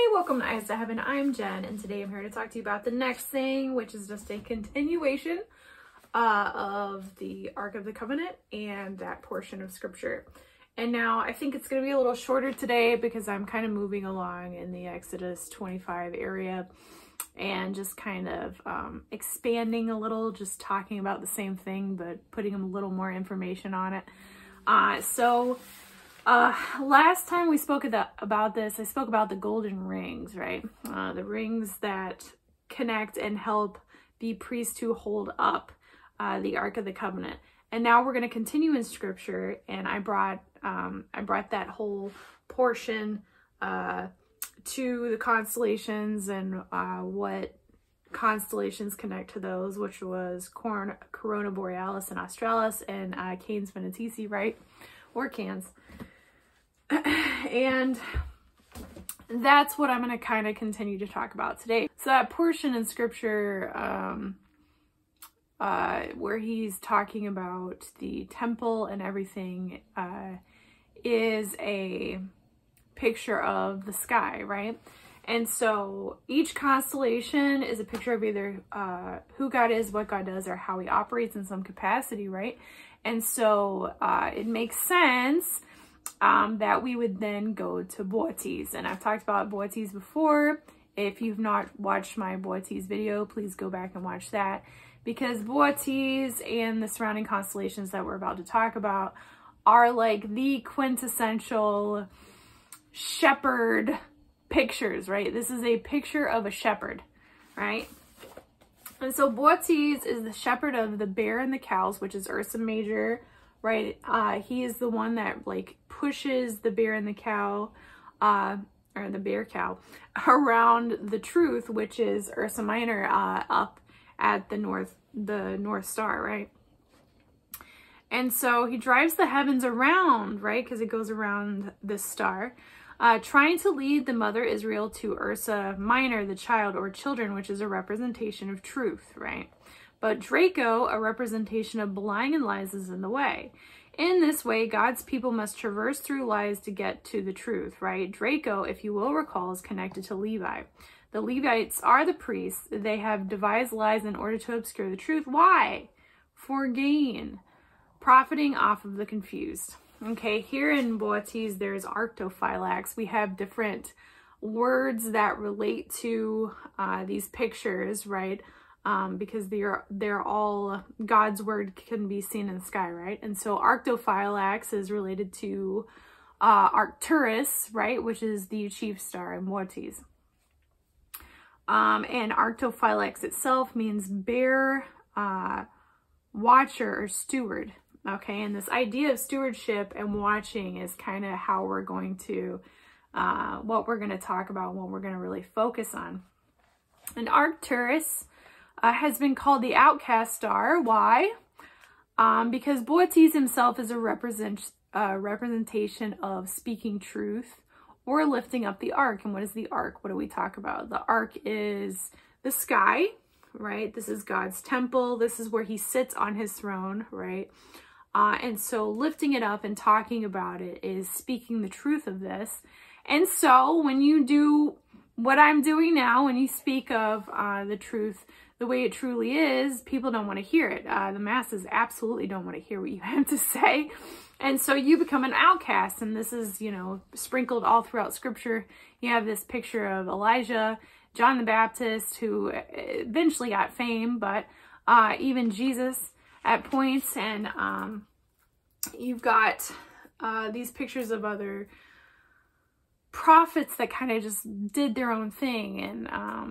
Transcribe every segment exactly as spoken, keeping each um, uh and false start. Hi, welcome to Eyes to Heaven. I'm Jen, and today I'm here to talk to you about the next thing, which is just a continuation uh, of the Ark of the Covenant and that portion of scripture. And now I think it's going to be a little shorter today because I'm kind of moving along in the Exodus twenty-five area and just kind of um, expanding a little, just talking about the same thing, but putting a little more information on it. Uh, so... Uh, last time we spoke about this, I spoke about the golden rings, right? Uh, the rings that connect and help the priest to hold up uh, the Ark of the Covenant. And now we're going to continue in Scripture, and I brought um, I brought that whole portion uh, to the constellations and uh, what constellations connect to those, which was Cor Corona Borealis and Australis and uh, Canes Venatici, right? Or Canes. And that's what I'm going to kind of continue to talk about today. So that portion in scripture um, uh, where he's talking about the temple and everything uh, is a picture of the sky, right? And so each constellation is a picture of either uh, who God is, what God does, or how he operates in some capacity, right? And so uh, it makes sense Um, that we would then go to Boötes. And I've talked about Boötes before. If you've not watched my Boötes video, please go back and watch that, because Boötes and the surrounding constellations that we're about to talk about are like the quintessential shepherd pictures, right? This is a picture of a shepherd, right? And so Boötes is the shepherd of the bear and the cows, which is Ursa Major, right? Uh, he is the one that like pushes the bear and the cow, uh, or the bear cow, around the truth, which is Ursa Minor, uh, up at the north, the North Star, right? And so he drives the heavens around, right? Because it goes around this star, uh, trying to lead the mother Israel to Ursa Minor, the child or children, which is a representation of truth, right? But Draco, a representation of lying and lies, is in the way. In this way, God's people must traverse through lies to get to the truth, right? Draco, if you will recall, is connected to Levi. The Levites are the priests. They have devised lies in order to obscure the truth. Why? For gain. Profiting off of the confused. Okay, here in Boötes, there's Arctophylax. We have different words that relate to uh, these pictures, right? Um, because they're, they're all, God's word can be seen in the sky, right? And so Arctophylax is related to uh, Arcturus, right? Which is the chief star in Boötes. Um, and Arctophylax itself means bear, uh, watcher, or steward, okay? And this idea of stewardship and watching is kind of how we're going to, uh, what we're going to talk about and what we're going to really focus on. And Arcturus Uh, has been called the outcast star. Why? Um, because Boötes himself is a represent, uh, representation of speaking truth or lifting up the ark. And what is the ark? What do we talk about? The ark is the sky, right? This is God's temple. This is where he sits on his throne, right? Uh, and so lifting it up and talking about it is speaking the truth of this. And so when you do what I'm doing now, when you speak of uh, the truth the way it truly is, people don't want to hear it. Uh, the masses absolutely don't want to hear what you have to say. And so you become an outcast. And this is, you know, sprinkled all throughout scripture. You have this picture of Elijah, John the Baptist, who eventually got fame, but uh, even Jesus at points. And um, you've got uh, these pictures of other prophets that kind of just did their own thing. And, um,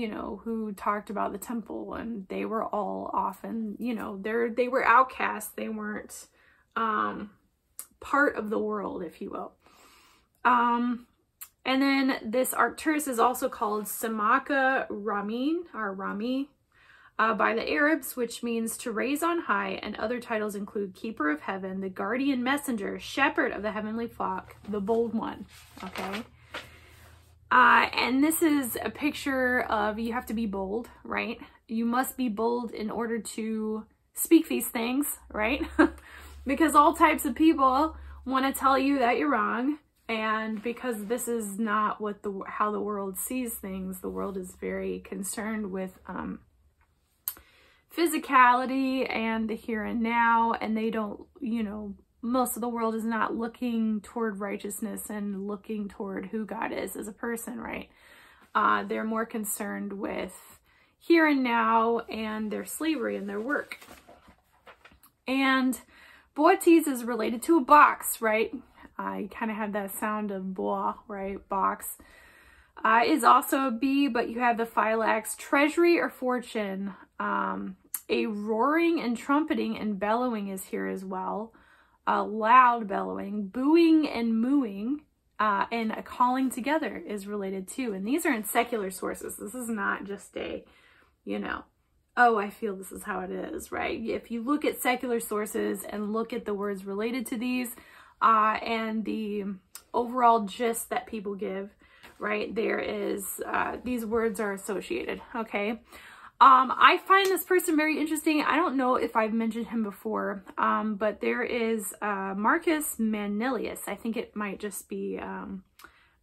you know, who talked about the temple, and they were all often, you know, they're, they were outcasts. They weren't um, part of the world, if you will. Um, and then this Arcturus is also called Samaka Ramin, or Rami, uh, by the Arabs, which means to raise on high, and other titles include Keeper of Heaven, the Guardian Messenger, Shepherd of the Heavenly Flock, the Bold One, okay? Uh, and this is a picture of, you have to be bold, right? You must be bold in order to speak these things, right? Because all types of people want to tell you that you're wrong, And because this is not what the how the world sees things, the world is very concerned with um, physicality and the here and now, and they don't, you know, most of the world is not looking toward righteousness and looking toward who God is as a person, right? Uh, they're more concerned with here and now and their slavery and their work. And Boötes is related to a box, right? I uh, kind of have that sound of blah, right? Box uh, is also a bee, but you have the phylax, treasury or fortune. Um, a roaring and trumpeting and bellowing is here as well. Uh, loud bellowing, booing and mooing, uh, and a calling together is related too. And these are in secular sources. This is not just a, you know, oh, I feel this is how it is, right? If you look at secular sources and look at the words related to these, Uh, and the overall gist that people give, right, there is, uh, these words are associated, okay? Um, I find this person very interesting. I don't know if I've mentioned him before, um, but there is uh, Marcus Manilius. I think it might just be um,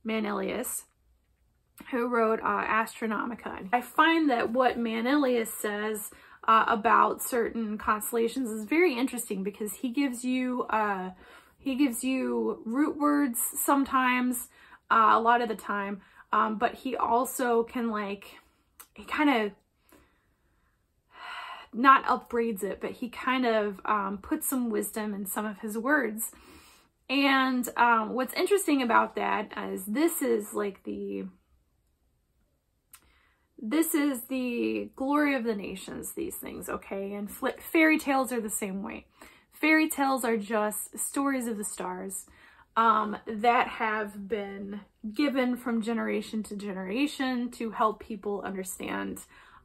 Manilius, who wrote uh, Astronomica. I find that what Manilius says uh, about certain constellations is very interesting because he gives you... Uh, He gives you root words sometimes, uh, a lot of the time, um, but he also can, like, he kind of, not upbraids it, but he kind of um, puts some wisdom in some of his words. And um, what's interesting about that is this is like the, this is the glory of the nations, these things, okay? And fl- fairy tales are the same way. Fairy tales are just stories of the stars um, that have been given from generation to generation to help people understand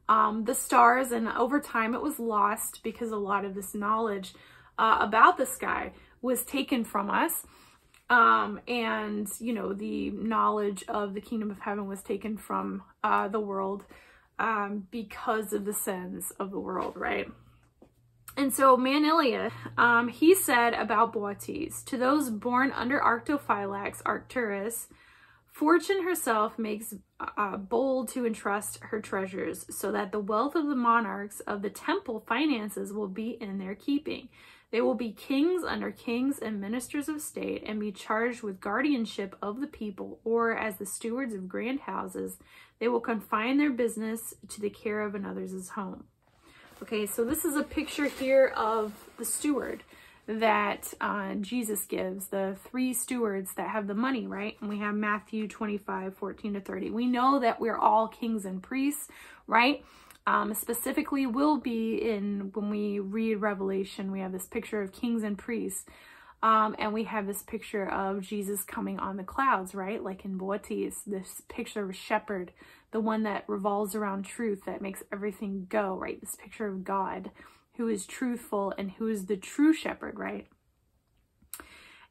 um, the stars. And over time it was lost because a lot of this knowledge uh, about the sky was taken from us. Um, and, you know, the knowledge of the kingdom of heaven was taken from uh, the world um, because of the sins of the world, right? And so Manilius, um, he said about Boötes, to those born under Arctophylax, Arcturus, fortune herself makes uh, bold to entrust her treasures so that the wealth of the monarchs of the temple finances will be in their keeping. They will be kings under kings and ministers of state and be charged with guardianship of the people, or as the stewards of grand houses, they will confine their business to the care of another's home. Okay, so this is a picture here of the steward that uh, Jesus gives, the three stewards that have the money, right? And we have Matthew twenty-five, fourteen to thirty. We know that we're all kings and priests, right? Um, specifically, we'll be in, when we read Revelation, we have this picture of kings and priests. Um, and we have this picture of Jesus coming on the clouds, right? Like in Boötes, this picture of a shepherd, the one that revolves around truth, that makes everything go, right? This picture of God, who is truthful and who is the true shepherd, right?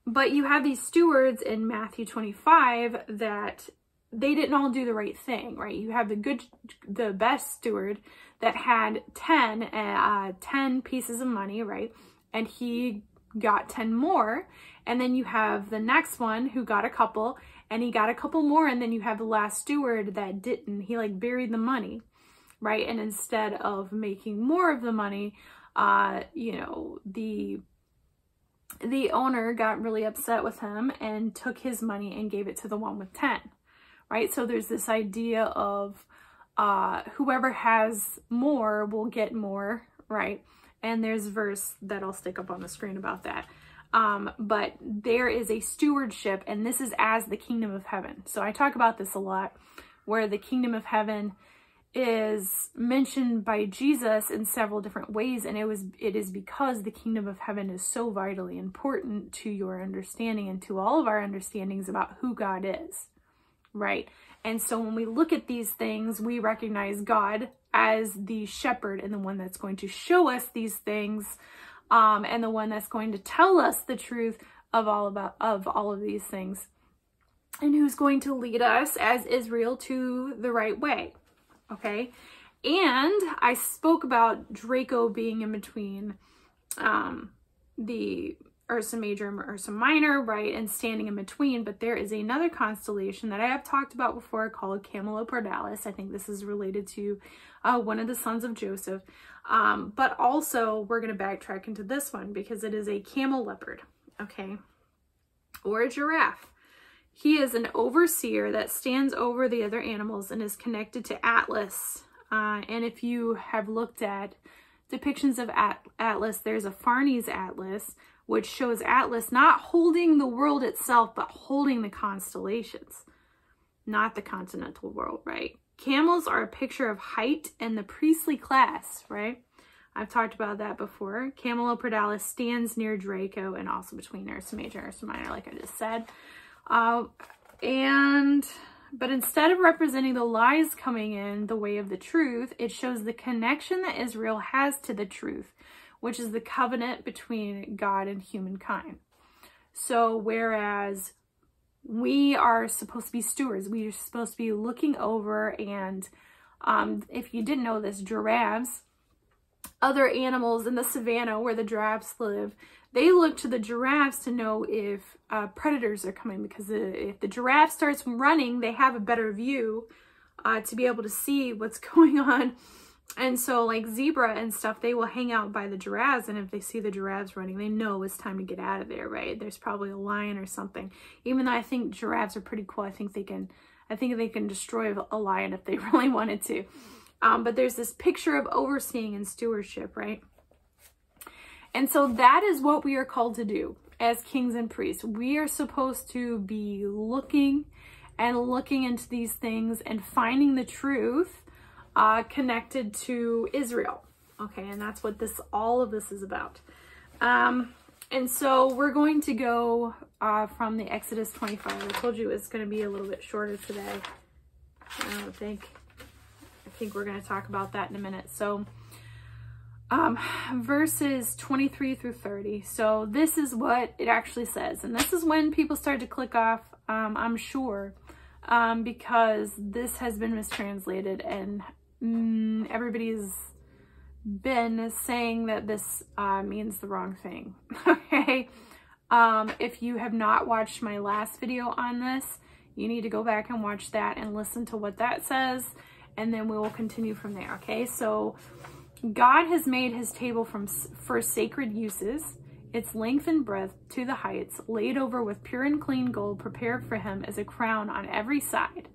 But you have these stewards in Matthew twenty-five that they didn't all do the right thing, right? You have the good, the best steward that had ten, uh, ten pieces of money, right? And he got ten more, and then you have the next one who got a couple, and he got a couple more, and then you have the last steward that didn't. He like buried the money, right? And instead of making more of the money, uh, you know, the the owner got really upset with him and took his money and gave it to the one with ten, right? So there's this idea of uh, whoever has more will get more, right? And there's a verse that I'll stick up on the screen about that. Um, but there is a stewardship, and this is as the kingdom of heaven. So I talk about this a lot, where the kingdom of heaven is mentioned by Jesus in several different ways. And it was, it is because the kingdom of heaven is so vitally important to your understanding and to all of our understandings about who God is, right? And so when we look at these things, we recognize God as the shepherd and the one that's going to show us these things, um, and the one that's going to tell us the truth of all about of all of these things, and who's going to lead us as Israel to the right way. Okay, and I spoke about Draco being in between um, the Ursa Major and Ursa Minor, right, and standing in between. But there is another constellation that I have talked about before called Camelopardalis. I think this is related to uh, one of the sons of Joseph. Um, but also, we're going to backtrack into this one because it is a camel leopard, okay, or a giraffe. He is an overseer that stands over the other animals and is connected to Atlas. Uh, and if you have looked at depictions of At Atlas, there's a Farnese Atlas, which shows Atlas not holding the world itself, but holding the constellations, not the continental world, right? Camels are a picture of height and the priestly class, right? I've talked about that before. Camelopardalis stands near Draco and also between Ursa Major and Ursa Minor, like I just said. Uh, and... But instead of representing the lies coming in the way of the truth, it shows the connection that Israel has to the truth, which is the covenant between God and humankind. So whereas we are supposed to be stewards, we are supposed to be looking over, and um, if you didn't know this, giraffes, other animals in the savannah where the giraffes live, they look to the giraffes to know if uh, predators are coming, because if the giraffe starts running, they have a better view uh, to be able to see what's going on. And so like zebra and stuff, they will hang out by the giraffes, and if they see the giraffes running, they know it's time to get out of there, right? There's probably a lion or something. Even though I think giraffes are pretty cool, I think they can, I think they can destroy a lion if they really wanted to. Um, but there's this picture of overseeing and stewardship, right? And so that is what we are called to do as kings and priests. We are supposed to be looking and looking into these things and finding the truth uh, connected to Israel. Okay, and that's what this, all of this is about. Um, and so we're going to go uh, from the Exodus twenty-five. I told you it's going to be a little bit shorter today. I don't think... I think we're going to talk about that in a minute. So um, verses twenty-three through thirty. So this is what it actually says. And this is when people start to click off, um, I'm sure, um, because this has been mistranslated, and mm, everybody's been saying that this uh, means the wrong thing. Okay. Um, if you have not watched my last video on this, you need to go back and watch that and listen to what that says. And then we will continue from there, okay? So God has made his table from for sacred uses, its length and breadth to the heights, laid over with pure and clean gold, prepared for him as a crown on every side.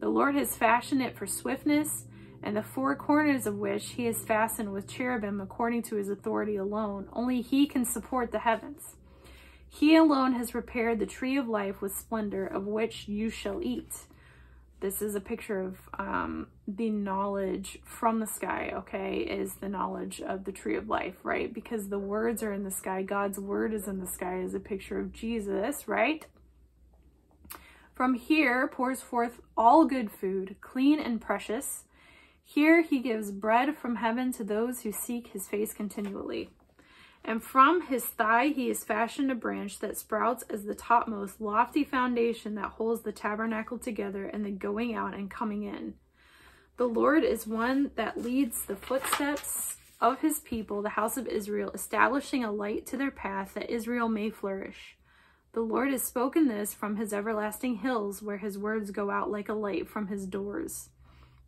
The Lord has fashioned it for swiftness, and the four corners of which he has fastened with cherubim according to his authority alone. Only he can support the heavens. He alone has prepared the tree of life with splendor, of which you shall eat. This is a picture of um, the knowledge from the sky, okay, is the knowledge of the tree of life, right? Because the words are in the sky. God's word is in the sky, is a picture of Jesus, right? From here pours forth all good food, clean and precious. Here he gives bread from heaven to those who seek his face continually. And from his thigh he has fashioned a branch that sprouts as the topmost lofty foundation that holds the tabernacle together and the going out and coming in. The Lord is one that leads the footsteps of his people, the house of Israel, establishing a light to their path that Israel may flourish. The Lord has spoken this from his everlasting hills, where his words go out like a light from his doors.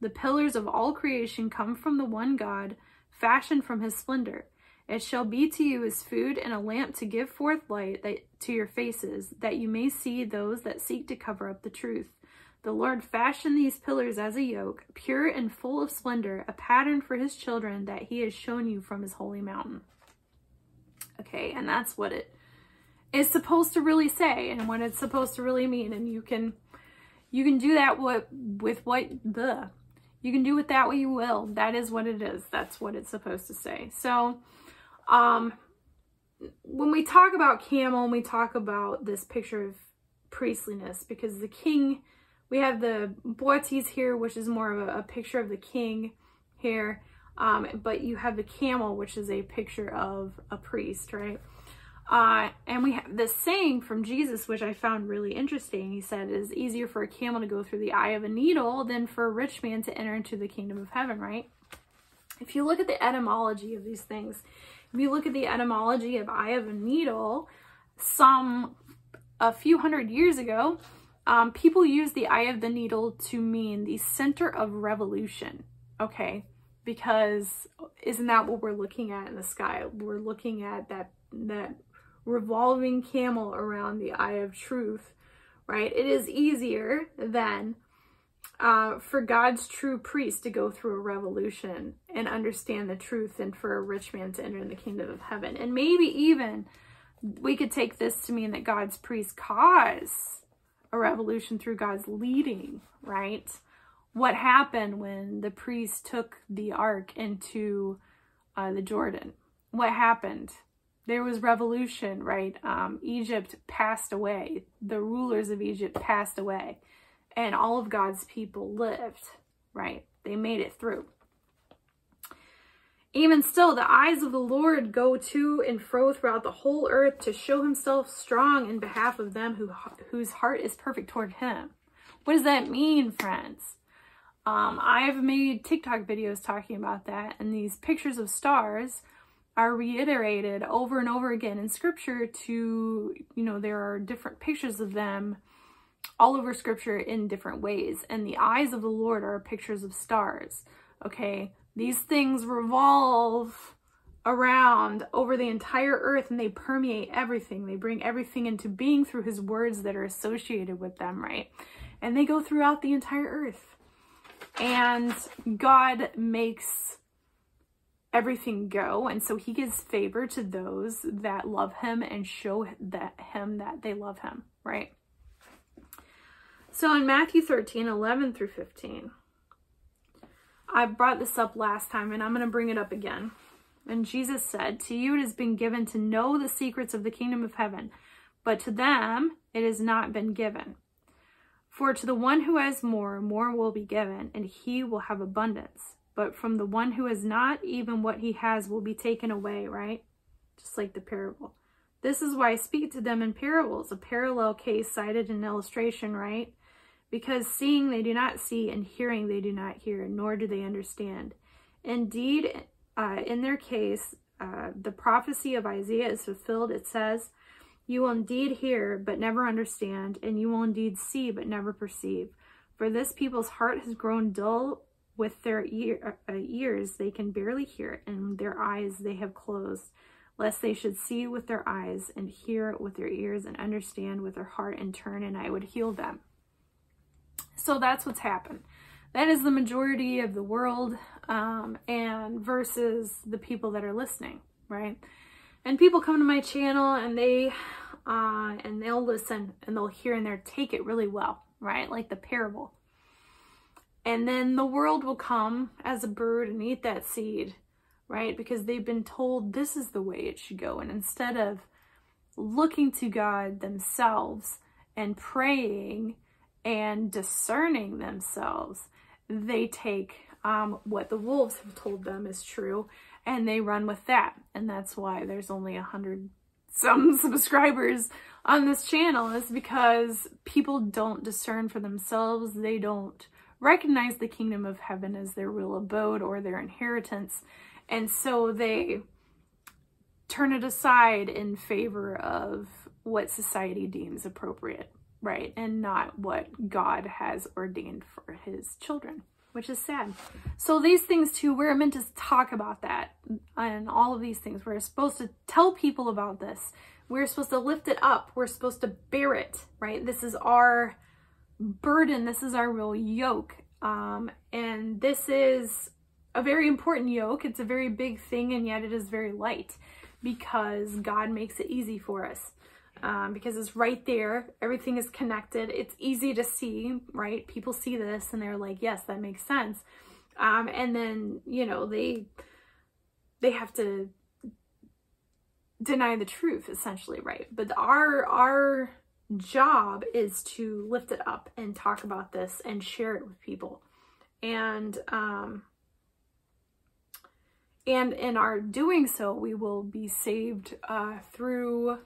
The pillars of all creation come from the one God, fashioned from his splendor. It shall be to you as food and a lamp to give forth light that, to your faces, that you may see those that seek to cover up the truth. The Lord fashioned these pillars as a yoke, pure and full of splendor, a pattern for his children that he has shown you from his holy mountain. Okay, and that's what it is supposed to really say and what it's supposed to really mean. And you can you can do that what with what the you can do with that what you will. That is what it is. That's what it's supposed to say. So Um, when we talk about camel, we talk about this picture of priestliness, because the king, we have the Boötes here, which is more of a, a picture of the king here, um, but you have the camel, which is a picture of a priest, right? Uh, and we have this saying from Jesus, which I found really interesting. He said, it is easier for a camel to go through the eye of a needle than for a rich man to enter into the kingdom of heaven, right? If you look at the etymology of these things, if you look at the etymology of eye of a needle, some a few hundred years ago, um, people used the eye of the needle to mean the center of revolution, okay? Because isn't that what we're looking at in the sky? We're looking at that, that revolving camel around the eye of truth, right? It is easier than uh, for God's true priest to go through a revolution and understand the truth than for a rich man to enter in the kingdom of heaven. And maybe even we could take this to mean that God's priests cause a revolution through God's leading, right? What happened when the priests took the ark into uh, the Jordan? What happened? There was revolution, right? Um, Egypt passed away. The rulers of Egypt passed away. And all of God's people lived, right? They made it through. Even still, the eyes of the Lord go to and fro throughout the whole earth to show himself strong in behalf of them who, whose heart is perfect toward him. What does that mean, friends? Um, I've made TikTok videos talking about that, and these pictures of stars are reiterated over and over again in scripture to, you know, there are different pictures of them all over scripture in different ways. And the eyes of the Lord are pictures of stars, okay? These things revolve around over the entire earth, and they permeate everything. They bring everything into being through his words that are associated with them, right? And they go throughout the entire earth. And God makes everything go, and so he gives favor to those that love him and show that him that they love him, right? So in Matthew thirteen, eleven through fifteen, I brought this up last time, and I'm going to bring it up again. And Jesus said, "To you it has been given to know the secrets of the kingdom of heaven, but to them it has not been given. For to the one who has more, more will be given, and he will have abundance. But from the one who has not, even what he has will be taken away," right? Just like the parable. "This is why I speak to them in parables," a parallel case cited in illustration, right? "Because seeing they do not see, and hearing they do not hear, nor do they understand. Indeed, uh, in their case, uh, the prophecy of Isaiah is fulfilled. It says, 'You will indeed hear, but never understand, and you will indeed see, but never perceive. For this people's heart has grown dull with their ear, uh, ears, they can barely hear, and their eyes they have closed, lest they should see with their eyes, and hear with their ears, and understand with their heart, and turn, and I would heal them.'" So that's what's happened. That is the majority of the world, um, and versus the people that are listening, right? And people come to my channel, and they, uh, and they'll listen, and they'll hear, and they'll take it really well, right? Like the parable. And then the world will come as a bird and eat that seed, right? Because they've been told this is the way it should go. And instead of looking to God themselves and praying and discerning themselves, they take um, what the wolves have told them is true, and they run with that. And that's why there's only a hundred some subscribers on this channel, is because people don't discern for themselves. They don't recognize the kingdom of heaven as their real abode or their inheritance, and so they turn it aside in favor of what society deems appropriate, right? And not what God has ordained for his children, which is sad. So these things too, we're meant to talk about that, and all of these things. We're supposed to tell people about this. We're supposed to lift it up. We're supposed to bear it, right? This is our burden. This is our real yoke. Um, and this is a very important yoke. It's a very big thing, and yet it is very light, because God makes it easy for us, um, because it's right there. Everything is connected. It's easy to see, right? People see this and they're like, yes, that makes sense. Um, and then, you know, they, they have to deny the truth essentially, right? But our, our, job is to lift it up and talk about this and share it with people. And um and in our doing so, we will be saved uh through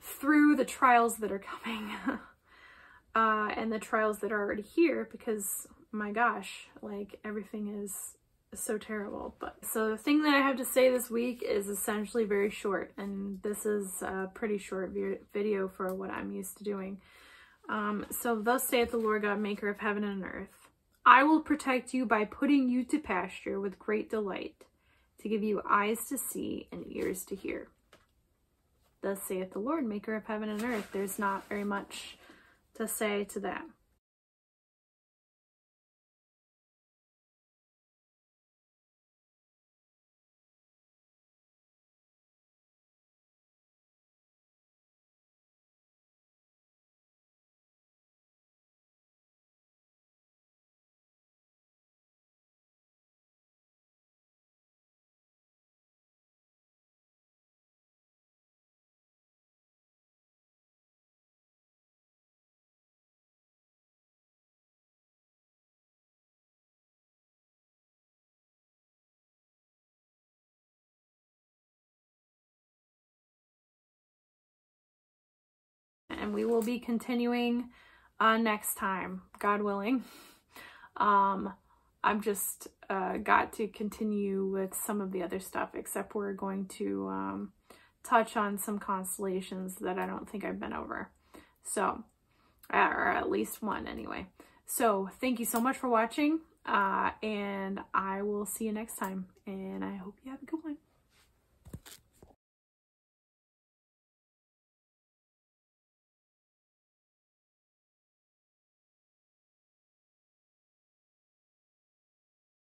through the trials that are coming uh and the trials that are already here, because my gosh, like everything is so terrible. But so the thing that I have to say this week is essentially very short, and this is a pretty short video for what I'm used to doing. Um, so thus saith the Lord God, maker of heaven and earth, I will protect you by putting you to pasture with great delight, to give you eyes to see and ears to hear. Thus saith the Lord, maker of heaven and earth. There's not very much to say to that. And we will be continuing uh, next time, God willing. Um, I've just uh, got to continue with some of the other stuff, except we're going to um, touch on some constellations that I don't think I've been over. So, or at least one anyway. So thank you so much for watching, uh, and I will see you next time. And I hope you have a good one.